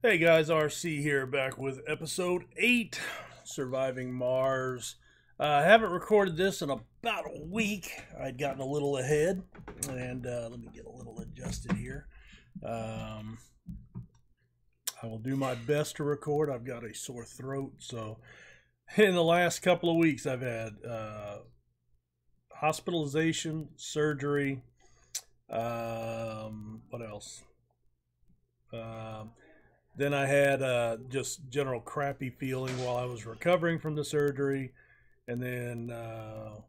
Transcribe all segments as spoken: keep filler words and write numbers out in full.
Hey guys, R C here, back with episode eight, Surviving Mars. Uh, I haven't recorded this in about a week. I'd gotten a little ahead, and uh, let me get a little adjusted here. Um, I will do my best to record. I've got a sore throat, so in the last couple of weeks I've had uh, hospitalization, surgery, um, what else? Um... Then I had uh, just general crappy feeling while I was recovering from the surgery. And then, uh,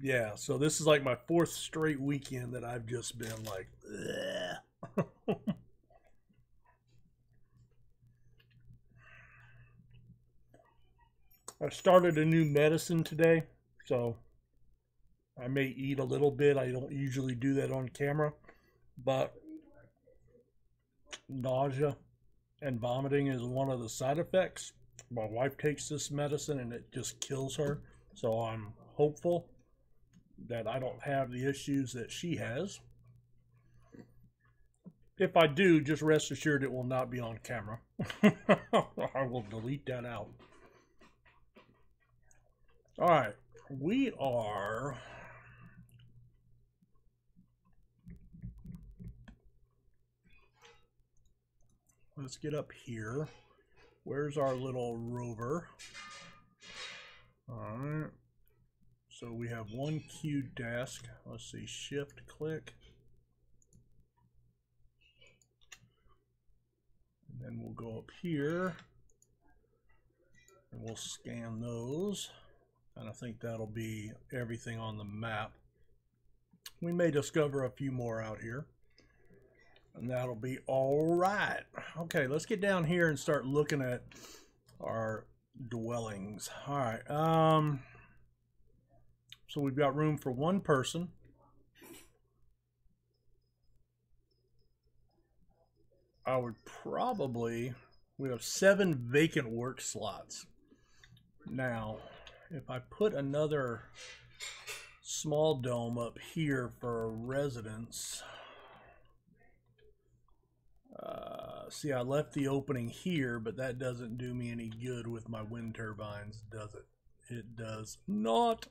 yeah, so this is like my fourth straight weekend that I've just been like, I started a new medicine today, so I may eat a little bit. I don't usually do that on camera, but nausea and vomiting is one of the side effects. My wife takes this medicine and it just kills her, so I'm hopeful that I don't have the issues that she has. If I do, just rest assured it will not be on camera. I will delete that out. All right, we are let's get up here. Where's our little rover? All right. So we have one queued task. Let's see, shift click. And then we'll go up here and we'll scan those. And I think that'll be everything on the map. We may discover a few more out here. And that'll be all right. Okay, let's get down here and start looking at our dwellings. All right. Um, so we've got room for one person. I would probably, we have seven vacant work slots. Now, if I put another small dome up here for a residence, Uh, see, I left the opening here, but that doesn't do me any good with my wind turbines, does it? It does not.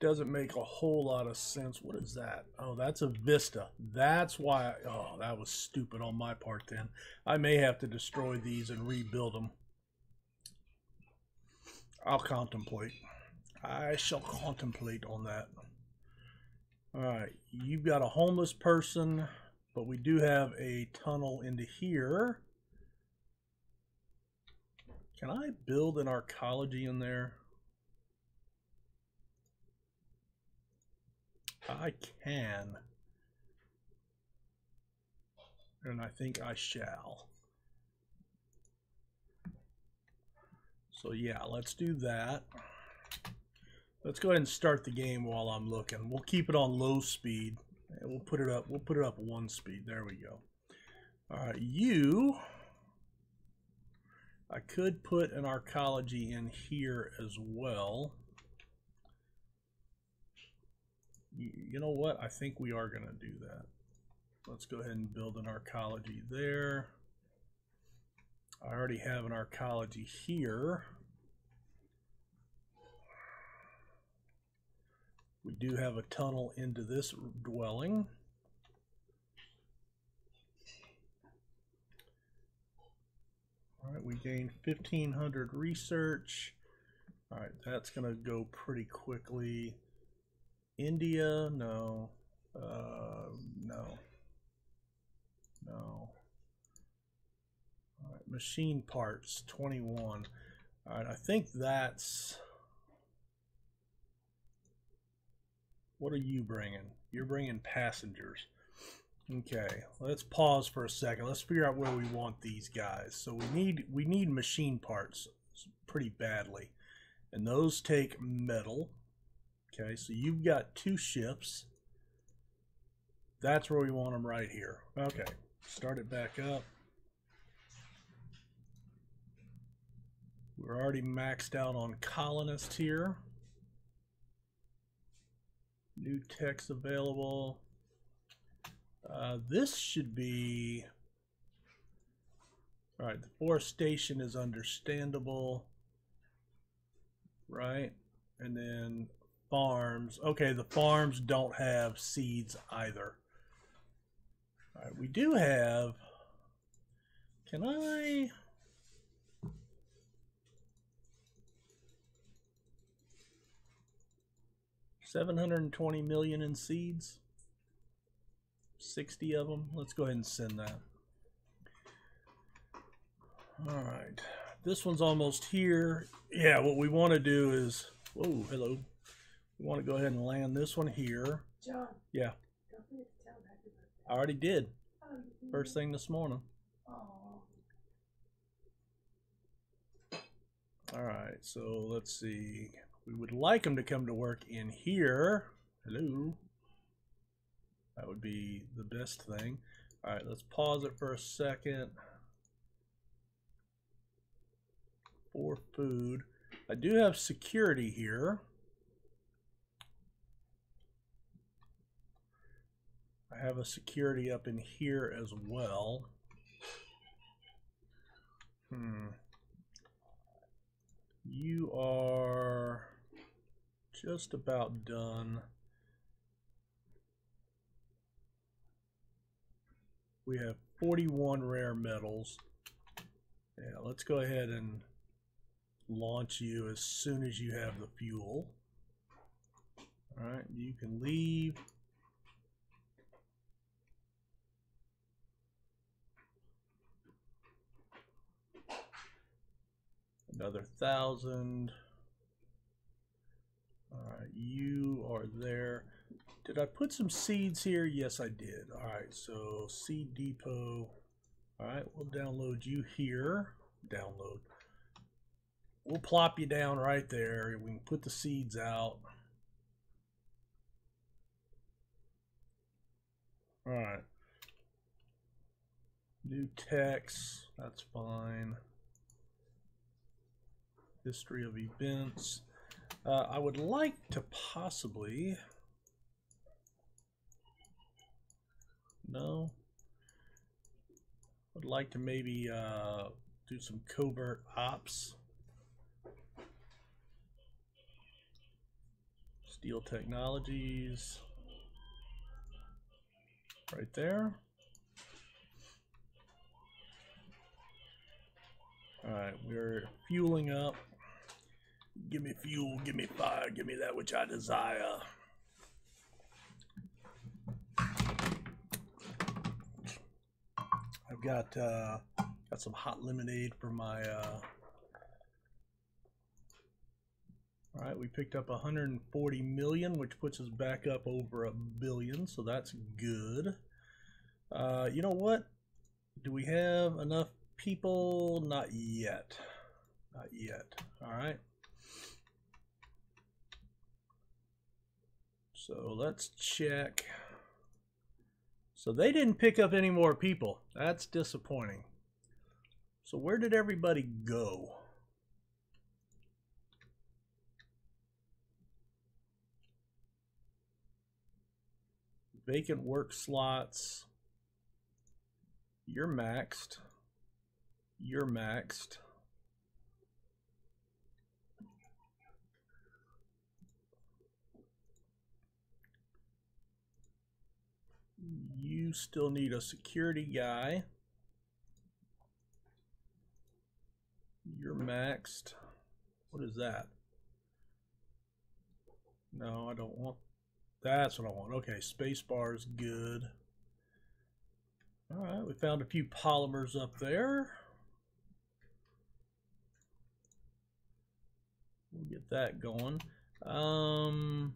Doesn't make a whole lot of sense. What is that? Oh, that's a vista. That's why. I, oh, that was stupid on my part then. I may have to destroy these and rebuild them. I'll contemplate. I shall contemplate on that. All right. You've got a homeless person. But we do have a tunnel into here. Can I build an arcology in there? I can. And I think I shall. So yeah, let's do that. Let's go ahead and start the game while I'm looking. We'll keep it on low speed. And we'll put it up. We'll put it up one speed. There we go. All right, you. I could put an arcology in here as well. You know what? I think we are going to do that. Let's go ahead and build an arcology there. I already have an arcology here. We do have a tunnel into this dwelling. All right, we gained fifteen hundred research. All right, that's going to go pretty quickly. India, no. Uh, no. No. All right, machine parts, twenty-one. All right, I think that's... What are you bringing? You're bringing passengers. Okay, let's pause for a second. Let's figure out where we want these guys. So we need we need machine parts pretty badly, and those take metal. Okay, so you've got two ships. That's where we want them, right here. Okay, start it back up. We're already maxed out on colonists here. New techs available. Uh, this should be All right, the forestation is understandable, right? And then farms. Okay, the farms don't have seeds either. All right, we do have, can I? seven hundred twenty million in seeds, sixty of them. Let's go ahead and send that. All right, this one's almost here. Yeah, what we want to do is, whoa, hello. We want to go ahead and land this one here. John. Yeah. Don't forget to tell them happy birthday. I already did. Oh, yeah. First thing this morning. Aww. All right, so let's see. We would like them to come to work in here. Hello. That would be the best thing. All right, let's pause it for a second. For food. I do have security here. I have a security up in here as well. Hmm. You are just about done. We have forty-one rare metals. Yeah, let's go ahead and launch you as soon as you have the fuel. All right, you can leave. Another thousand. All right, you are there. Did I put some seeds here? Yes, I did. All right, so seed depot. All right, we'll download you here. Download. We'll plop you down right there. We can put the seeds out. All right. New text. That's fine. History of events. Uh, I would like to possibly. No. I'd like to maybe uh, do some covert ops. Steel Technologies. Right there. All right, we're fueling up. Give me fuel, give me fire, give me that which I desire. I've got uh, got some hot lemonade for my. Uh... All right, we picked up one hundred forty million, which puts us back up over a billion, so that's good. Uh, you know what? Do we have enough people? Not yet. Not yet. All right. So let's check. So they didn't pick up any more people. That's disappointing. So where did everybody go? Vacant work slots. You're maxed. You're maxed. You still need a security guy. You're maxed. What is that? No, I don't want. That's what I want. Okay, space bar is good. All right, we found a few polymers up there. We'll get that going. Um...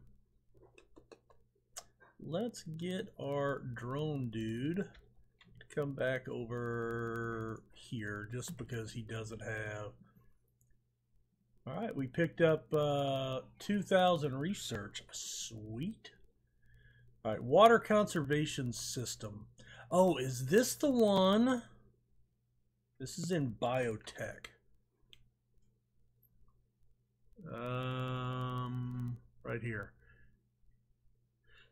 Let's get our drone dude to come back over here just because he doesn't have. All right, we picked up uh, two thousand research. Sweet. All right, water conservation system. Oh, is this the one? This is in biotech. Um, right here.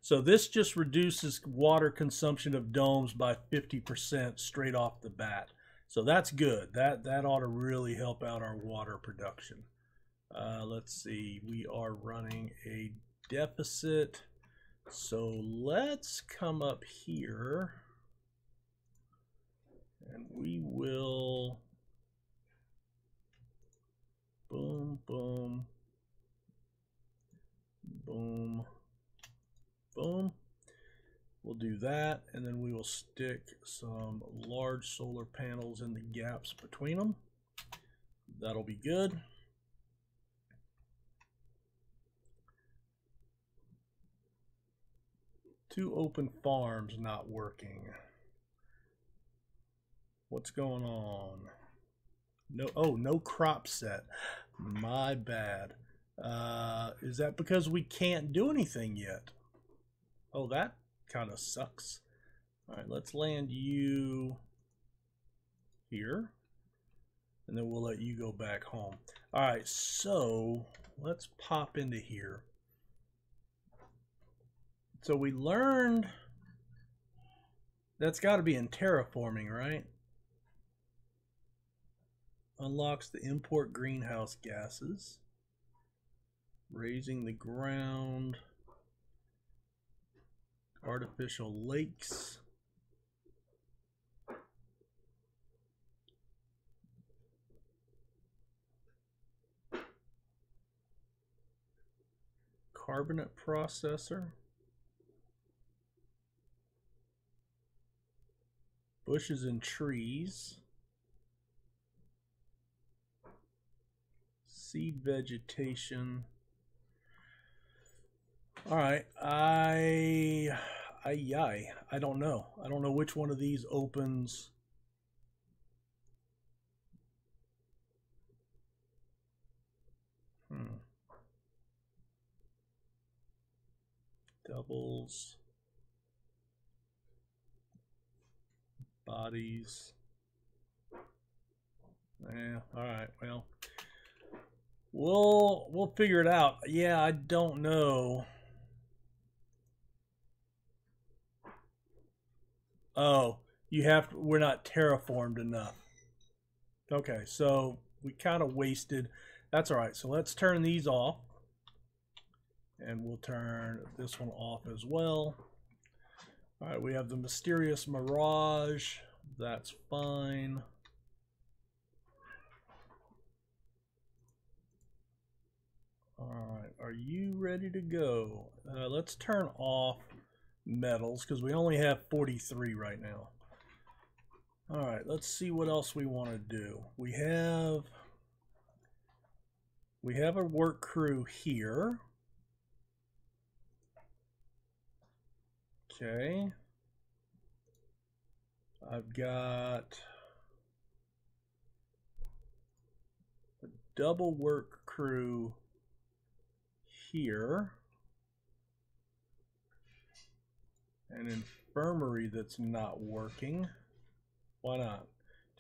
So this just reduces water consumption of domes by fifty percent straight off the bat. So that's good. That, that ought to really help out our water production. Uh, let's see, we are running a deficit. So let's come up here and we will boom, boom, boom, boom. We'll do that, and then we will stick some large solar panels in the gaps between them. That'll be good. Two open farms not working. What's going on? No, oh, no crop set. My bad. Uh, is that because we can't do anything yet? Oh, that kind of sucks. All right, let's land you here, and then we'll let you go back home. All right, so let's pop into here. So we learned that's got to be in terraforming, right? Unlocks the import greenhouse gases, raising the ground, artificial lakes. Carbonate processor. Bushes and trees, seed vegetation. All right, I, I, I, I don't know. I don't know which one of these opens. Hmm. Doubles. Bodies. Yeah, all right, well, we'll we'll figure it out. Yeah, I don't know. Oh, you have to, we're not terraformed enough. Okay, so we kind of wasted. That's all right. So let's turn these off, and we'll turn this one off as well. All right, we have the mysterious mirage. That's fine. All right, are you ready to go? Uh, let's turn off metals because we only have forty-three right now. All right, let's see what else we want to do. We have we have a work crew here. Okay, I've got a double work crew here, an infirmary that's not working. Why not?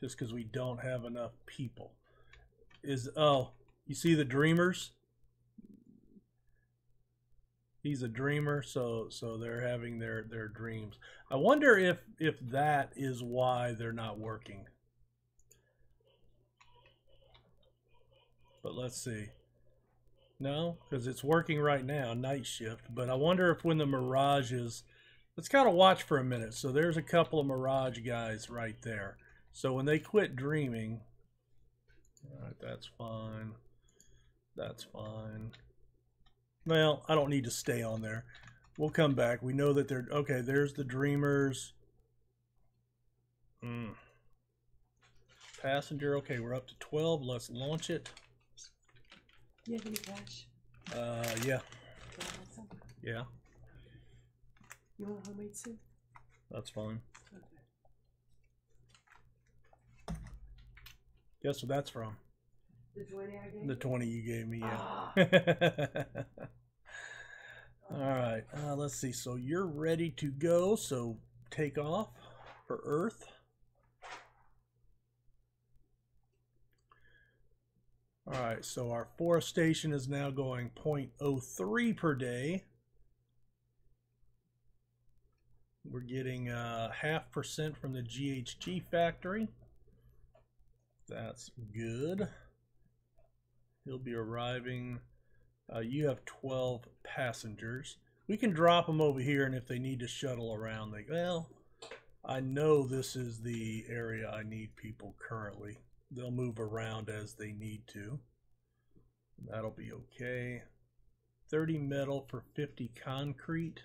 Just because we don't have enough people. Is, oh, you see the dreamers? He's a dreamer, so so they're having their their dreams. I wonder if if that is why they're not working. But let's see. No, because it's working right now, night shift. But I wonder if when the mirage is, let's kind of watch for a minute. So there's a couple of mirage guys right there. So when they quit dreaming, all right, that's fine. That's fine. Well, I don't need to stay on there. We'll come back. We know that they're... Okay, there's the dreamers. Mm. Passenger. Okay, we're up to twelve. Let's launch it. You have any cash? Uh, yeah. Yeah. You want homemade soup? That's fine. Okay. Guess what that's from? The twenty I gave? The twenty you gave me, yeah. Ah. All right, uh, let's see. So you're ready to go, so take off for Earth. All right, so our forestation is now going zero point zero three per day. We're getting uh, half percent from the G H G factory. That's good. He'll be arriving. Uh, you have twelve passengers. We can drop them over here, and if they need to shuttle around, they well, I know this is the area I need people currently. They'll move around as they need to. That'll be okay. thirty metal for fifty concrete.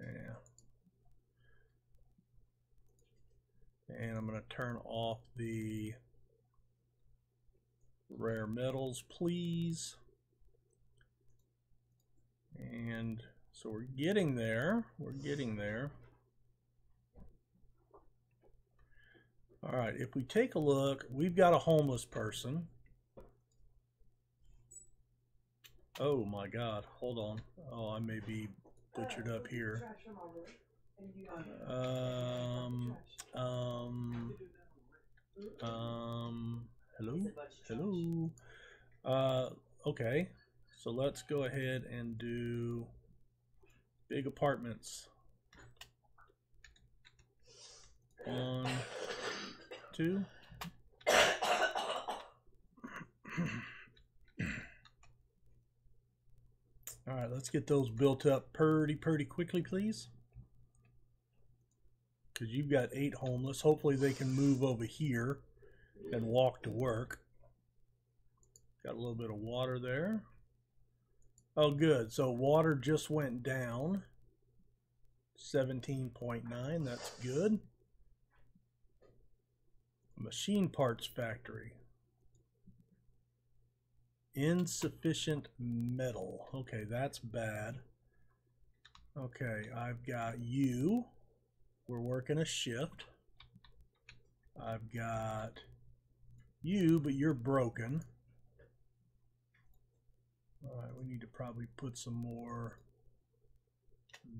Yeah. And I'm going to turn off the rare metals, please. And so we're getting there. We're getting there. All right, if we take a look, we've got a homeless person. Oh my God, hold on. Oh, I may be butchered up here. Um, um, um, hello, hello. Uh, okay, so let's go ahead and do big apartments. One, two. All right, let's get those built up pretty, pretty quickly, please. Because you've got eight homeless. Hopefully they can move over here and walk to work. Got a little bit of water there. Oh, good. So water just went down. seventeen point nine. That's good. Machine parts factory. Insufficient metal. Okay, that's bad. Okay, I've got you. We're working a shift. I've got you, but you're broken. All right, we need to probably put some more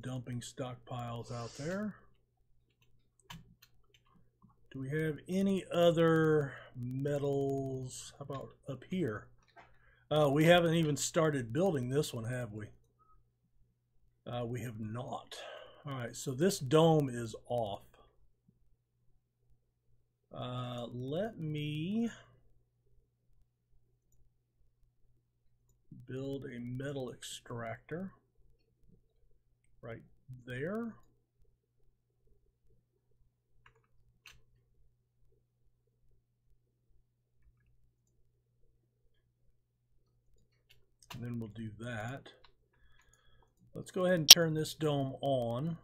dumping stockpiles out there. Do we have any other metals? How about up here? Uh, we haven't even started building this one, have we? Uh, we have not. All right, so this dome is off. Uh, let me build a metal extractor right there. And then we'll do that. Let's go ahead and turn this dome on.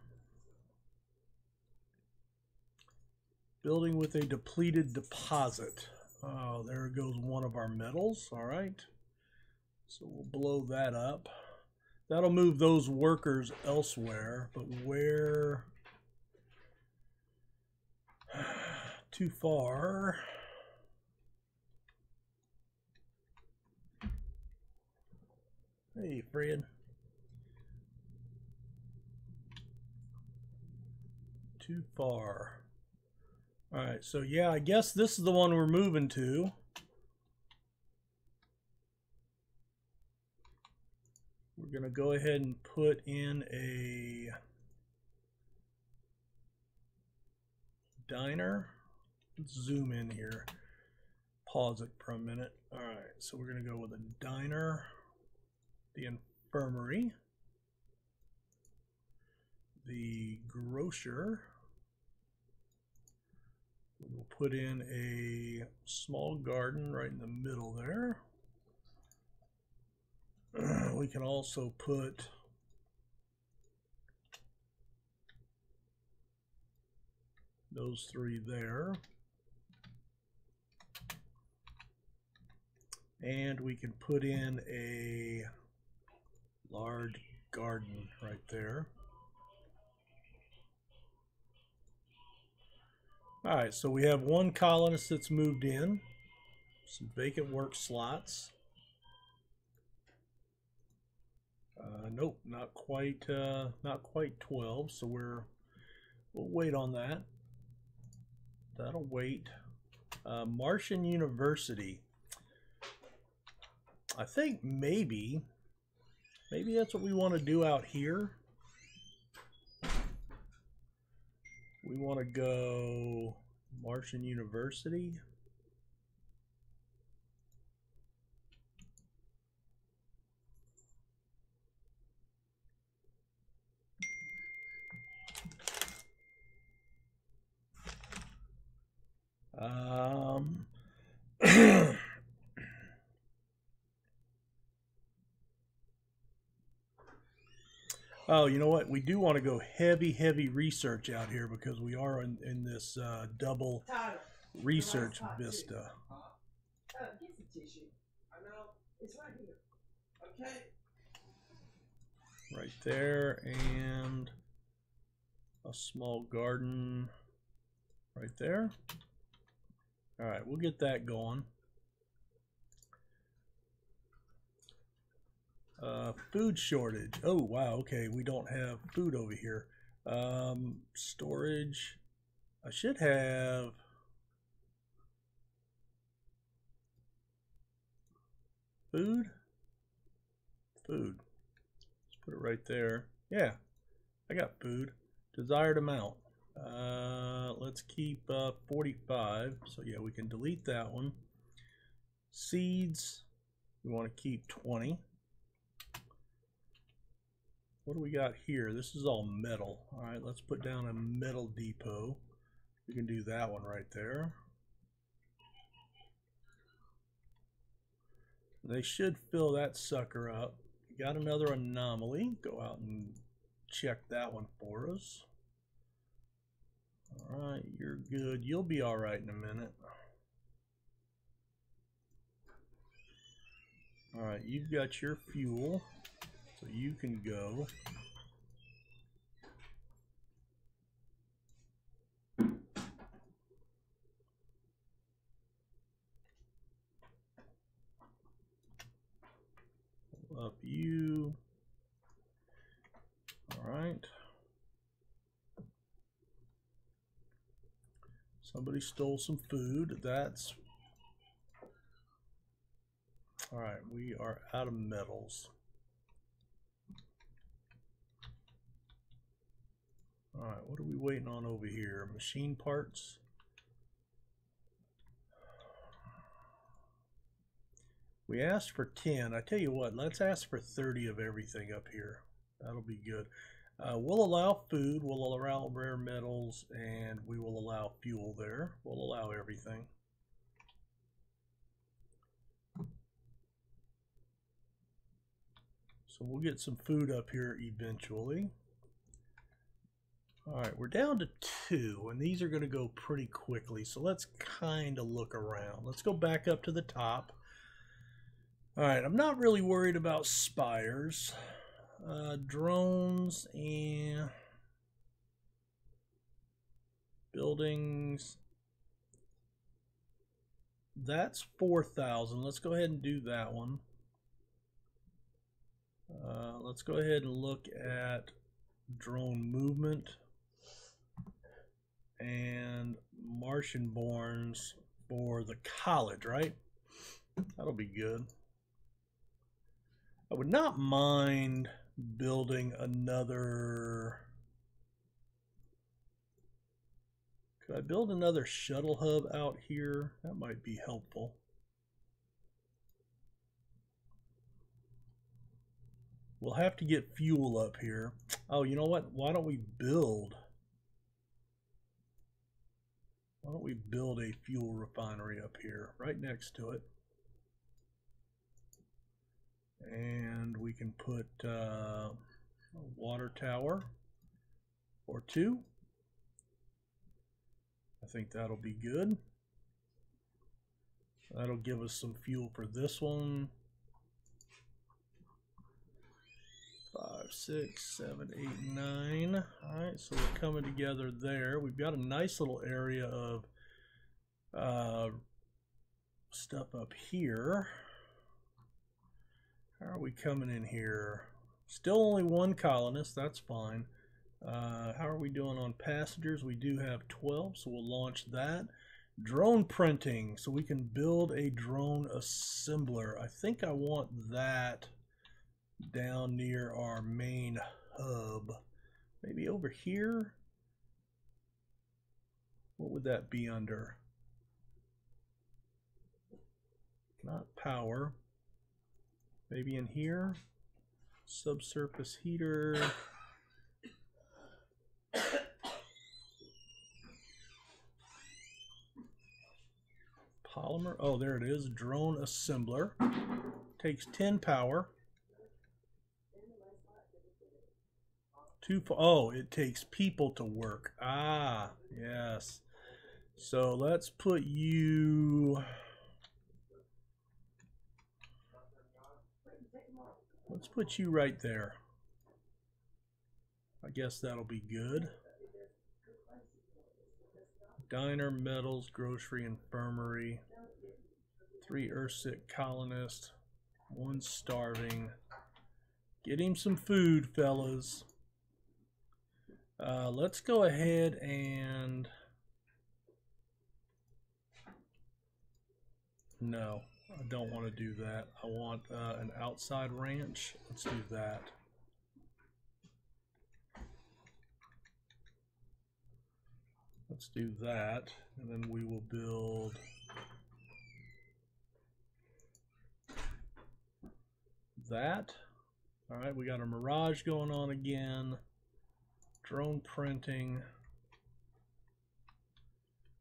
Building with a depleted deposit. Oh, there goes one of our metals. All right. So we'll blow that up. That'll move those workers elsewhere, but where? Too far. Hey, Fred. Too far. All right, so yeah, I guess this is the one we're moving to. We're gonna go ahead and put in a diner. Let's zoom in here. Pause it for a minute. All right, so we're gonna go with a diner. The infirmary, the grocer. We'll put in a small garden right in the middle there. We can also put those three there. And we can put in a large garden right there. All right, so we have one colonist that's moved in, some vacant work slots. Uh, nope, not quite, uh, not quite twelve. So we're we'll wait on that. That'll wait. Uh, Martian University. I think maybe. Maybe that's what we want to do out here. We want to go Martian University. Um, I Oh, you know what? We do want to go heavy, heavy research out here because we are in, in this uh, double research vista. Uh, here's the tissue. I know. It's right here. Okay. Right there, and a small garden right there. All right, we'll get that going. Uh, food shortage. Oh, wow. Okay, we don't have food over here. Um, storage. I should have. Food? Food. Let's put it right there. Yeah, I got food. Desired amount. Uh, let's keep uh, forty-five. So, yeah, we can delete that one. Seeds. We want to keep twenty. What do we got here? This is all metal. All right, let's put down a metal depot. We can do that one right there. They should fill that sucker up. We got another anomaly. Go out and check that one for us. All right, you're good. You'll be all right in a minute. All right, you've got your fuel. So you can go. Pull up you. All right. Somebody stole some food. That's all right. We are out of metals. All right, what are we waiting on over here? Machine parts. We asked for ten. I tell you what, let's ask for thirty of everything up here. That'll be good. Uh, we'll allow food, we'll allow rare metals, and we will allow fuel there. We'll allow everything. So we'll get some food up here eventually. All right, we're down to two, and these are going to go pretty quickly, so let's kind of look around. Let's go back up to the top. All right, I'm not really worried about spires, uh, drones, and buildings. That's four thousand. Let's go ahead and do that one. Uh, let's go ahead and look at drone movement. And Martian borns for the college, right? That'll be good. I would not mind building another. Could I build another shuttle hub out here? That might be helpful. We'll have to get fuel up here. Oh, you know what? Why don't we build? Why don't we build a fuel refinery up here, right next to it? And we can put uh, a water tower or two. I think that'll be good. That'll give us some fuel for this one. Five, six, seven, eight, nine. All right, so we're coming together there. We've got a nice little area of uh, stuff up here. How are we coming in here? Still only one colonist, that's fine. Uh, how are we doing on passengers? We do have twelve, so we'll launch that. Drone printing, so we can build a drone assembler. I think I want that down near our main hub. Maybe over here? What would that be under? Not power. Maybe in here? Subsurface heater. Polymer. Oh, there it is. Drone assembler. Takes ten power. Two. Oh, it takes people to work. Ah, yes. So let's put you. Let's put you right there. I guess that'll be good. Diner, metals, grocery, infirmary. Three earthsick colonists. One starving. Get him some food, fellas. Uh, let's go ahead and... No. I don't want to do that. I want uh, an outside ranch. Let's do that. Let's do that. And then we will build that. All right, we got a mirage going on again. Drone printing.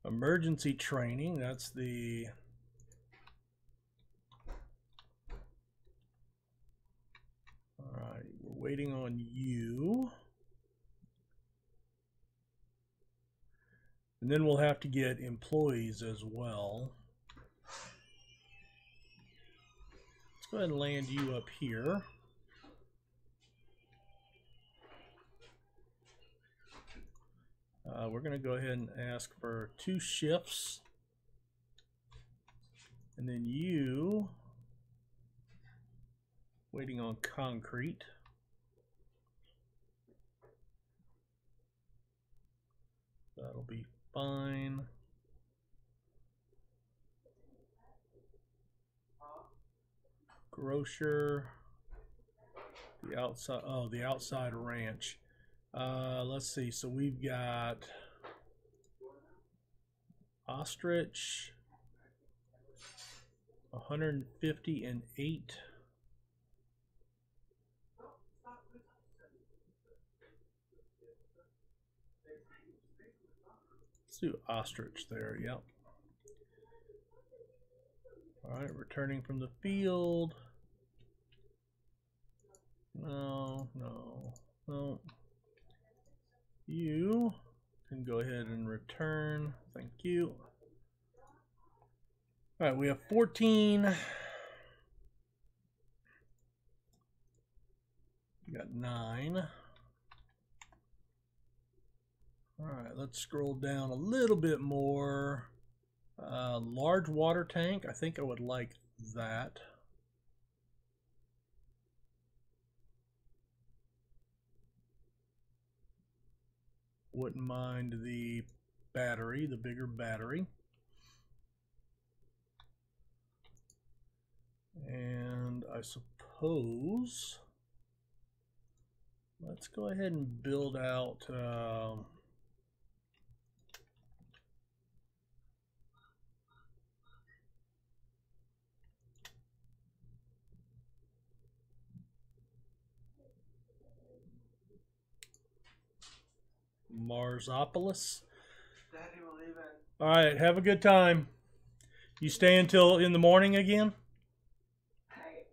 Emergency training. That's the... Alright, we're waiting on you. And then we'll have to get employees as well. Let's go ahead and land you up here. Uh, we're going to go ahead and ask for two shifts. And then you... Waiting on concrete. That'll be fine. Grocer. The outside, oh, the outside ranch. Uh, let's see, so we've got ostrich, one hundred fifty and eight. Let's do ostrich there, yep. Alright, returning from the field. No, no, no. You can go ahead and return. Thank you. Alright, we have fourteen. We got nine. All right, let's scroll down a little bit more. Uh, large water tank. I think I would like that. Wouldn't mind the battery, the bigger battery. And I suppose let's go ahead and build out... Uh, Marsopolis. All right, have a good time. You stay until in the morning again? Hey,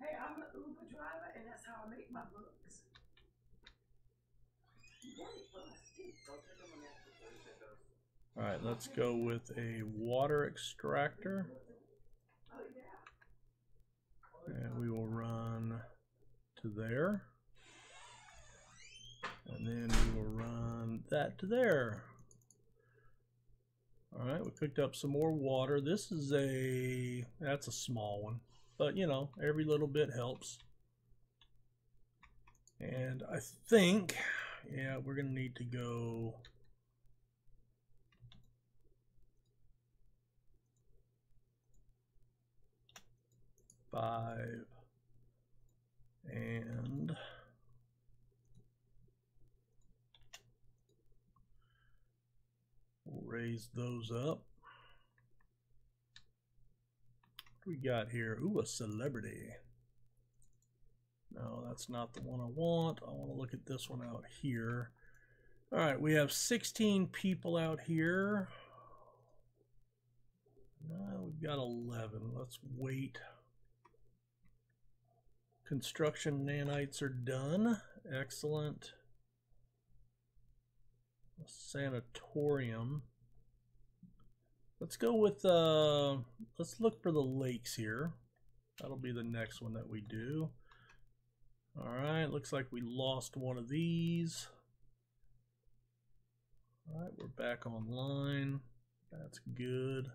hey, I'm an Uber driver, and that's how I make my books. All right, let's go with a water extractor. And we will run to there. And then we will run that to there. All right, we picked up some more water. This is a, that's a small one. But, you know, every little bit helps. And I think, yeah, we're going to need to go. Five. And... raise raise those up. What do we got here? Ooh, a celebrity. No, that's not the one I want. I want to look at this one out here. All right, we have sixteen people out here. No, we've got eleven. Let's wait. Construction nanites are done. Excellent. A sanatorium. Let's go with, uh, let's look for the lakes here. That'll be the next one that we do. All right, looks like we lost one of these. All right, we're back online. That's good.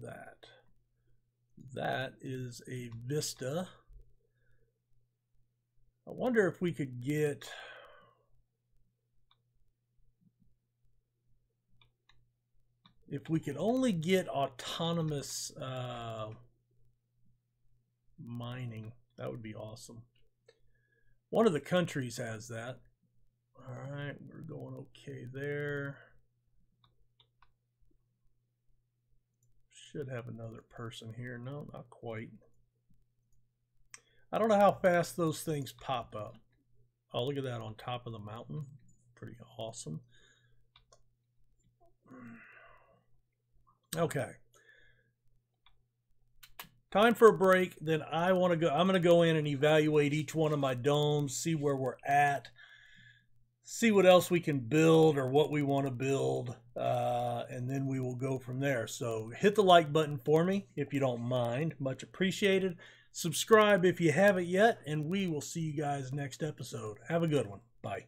That. That is a vista. I wonder if we could get... If we could only get autonomous uh, mining, that would be awesome. One of the countries has that. All right, we're going okay there. Should have another person here. No, not quite. I don't know how fast those things pop up. Oh, look at that on top of the mountain. Pretty awesome. Okay. Time for a break. Then I want to go. I'm going to go in and evaluate each one of my domes, see where we're at, see what else we can build or what we want to build, uh, and then we will go from there. So hit the like button for me if you don't mind. Much appreciated. Subscribe if you haven't yet, and we will see you guys next episode. Have a good one. Bye.